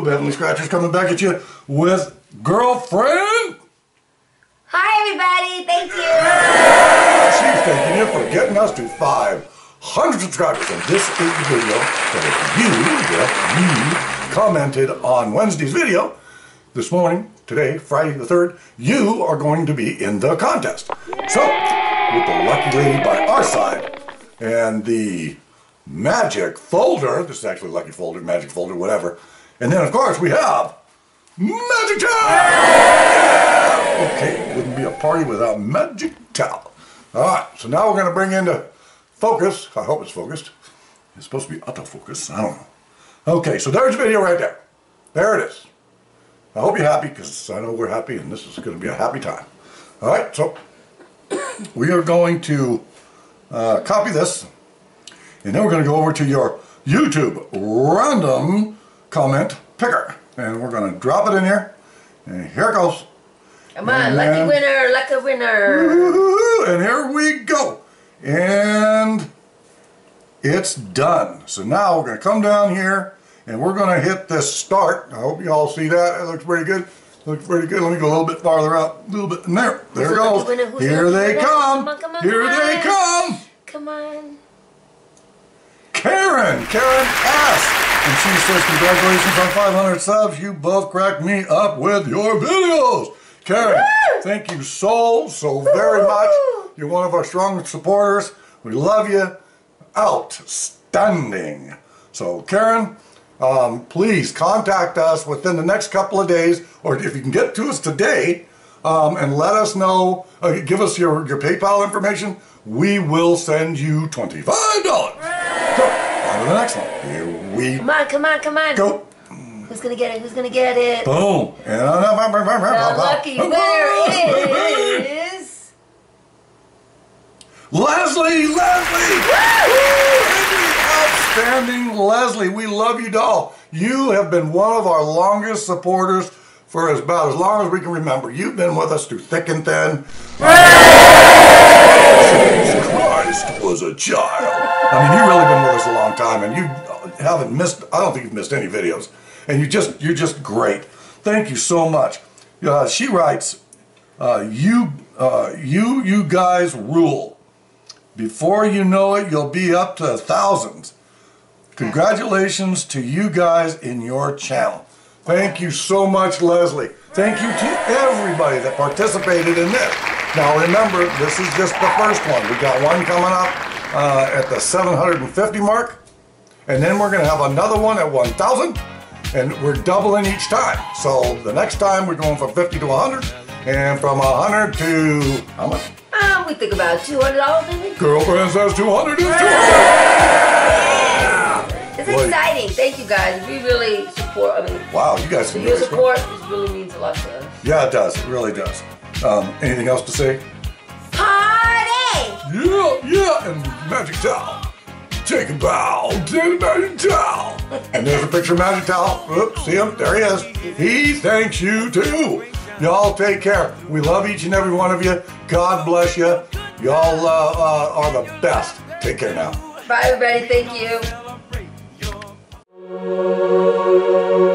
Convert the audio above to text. YouTube, Heavenly Scratchers coming back at you with Girlfriend. Hi everybody, thank you. She's thanking you for getting us to 500 subscribers, and this is the video that if you commented on Wednesday's video this morning, today, Friday the 3rd, you are going to be in the contest. So, with the lucky lady by our side and the magic folder, this is actually lucky folder, magic folder, whatever, and then of course we have Magic Towel! Okay, wouldn't be a party without Magic Towel. Alright, so now we're going to bring into focus, I hope it's focused, it's supposed to be autofocus, I don't know. Okay, so there's the video right there, there it is. I hope you're happy, because I know we're happy and this is going to be a happy time. Alright, so we are going to copy this, and then we're going to go over to your YouTube random comment picker. And we're going to drop it in here. And here it goes. Come on, lucky winner, lucky winner. And here we go. And it's done. So now we're going to come down here and we're going to hit this start. I hope you all see that. It looks pretty good. Looks pretty good. Let me go a little bit farther out. A little bit in there. There it goes. Here they come. Come on, come on, here they come. Come on. Karen S. And she says, congratulations on 500 subs. You both cracked me up with your videos. Karen, thank you so very much. You're one of our strongest supporters. We love you. Outstanding. So Karen, please contact us within the next couple of days, or if you can get to us today, and let us know, give us your PayPal information. We will send you $25. The next one. Here we come on, come on, come on. Go. Who's gonna get it? Who's gonna get it? Boom. And the lucky winner is Leslie. Outstanding, Leslie. We love you, doll. You have been one of our longest supporters for about as long as we can remember. You've been with us through thick and thin. Jesus Christ was a child. I mean, you've really been with us a long time, and you haven't missed, I don't think you've missed any videos. And you're just great. Thank you so much. She writes, you guys rule. Before you know it, you'll be up to thousands. Congratulations to you guys in your channel. Thank you so much, Leslie. Thank you to everybody that participated in this. Now remember, this is just the first one. We've got one coming up at the 750 mark, and then we're going to have another one at 1,000, and we're doubling each time. So the next time we're going from 50 to 100, and from 100 to how much? We think about $200, didn't we? Girlfriend says 200 is 200. It's exciting. Thank you guys. We really support. I mean, wow, you guys. So your support really means a lot to us. Yeah, it does. It really does. Anything else to say? Yeah, and Magic Towel. Take a bow, take a Magic Towel. And there's a picture of Magic Towel. Oops, see him? There he is. He thanks you too. Y'all take care. We love each and every one of you. God bless you. Y'all are the best. Take care now. Bye, everybody. Thank you.